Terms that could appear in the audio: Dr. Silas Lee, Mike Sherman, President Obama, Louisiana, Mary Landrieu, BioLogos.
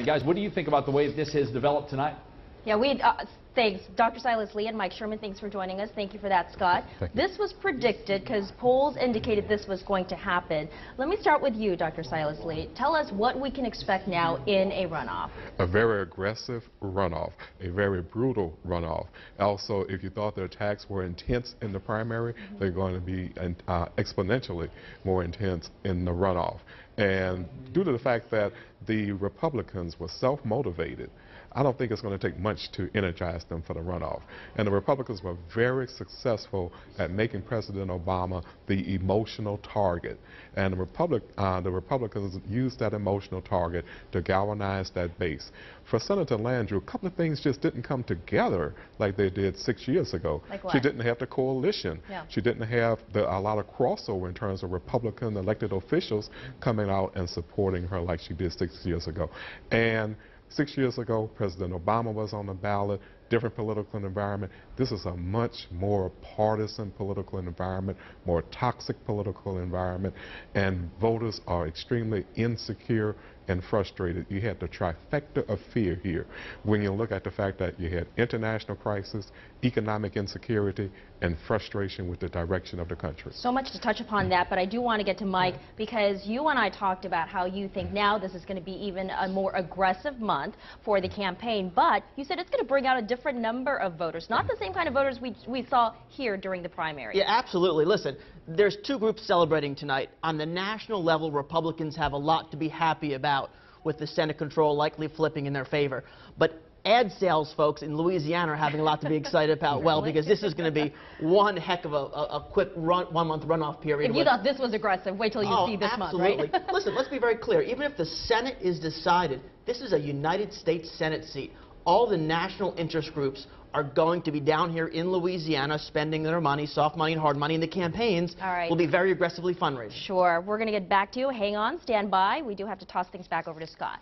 And guys, what do you think about the way this has developed tonight? Yeah, thanks, Dr. Silas Lee and Mike Sherman. Thanks for joining us. Thank you for that, Scott. This was predicted because polls indicated this was going to happen. Let me start with you, Dr. Silas Lee. Tell us what we can expect now in a runoff. A very aggressive runoff, a very brutal runoff. Also, if you thought the attacks were intense in the primary, they're going to be exponentially more intense in the runoff. And due to the fact that the Republicans were self-motivated, I don't think it's going to take much to energize them for the runoff. And the Republicans were very successful at making President Obama the emotional target. And the Republicans used that emotional target to galvanize that base. For Senator Landrieu, a couple of things just didn't come together like they did 6 years ago. Like what? She didn't have the coalition. Yeah. She didn't have a lot of crossover in terms of Republican elected officials coming out and supporting her like she did 6 years ago. And 6 years ago, President Obama was on the ballot, different political environment. This is a much more partisan political environment, more toxic political environment, and voters are extremely insecure and frustrated. You had the trifecta of fear here when you look at the fact that you had international crisis, economic insecurity, and frustration with the direction of the country. So much to touch upon that, but I do want to get to Mike, because you and I talked about how you think now this is going to be even a more aggressive month for the campaign, but you said it's going to bring out a different number of voters, not the same kind of voters we saw here during the primary. Yeah, absolutely. Listen, there's two groups celebrating tonight. On the national level, Republicans have a lot to be happy about, with the Senate control likely flipping in their favor. But ad sales folks in Louisiana are having a lot to be excited about, well, because this is going to be one heck of a quick one-month runoff period. If you thought this was aggressive, wait till you see this month, right? Listen, let's be very clear. Even if the Senate is decided, this is a United States Senate seat. All the national interest groups are going to be down here in Louisiana spending their money, soft money and hard money, and the campaigns will be very aggressively fundraising. Sure. We're going to get back to you. Hang on. Stand by. We do have to toss things back over to Scott.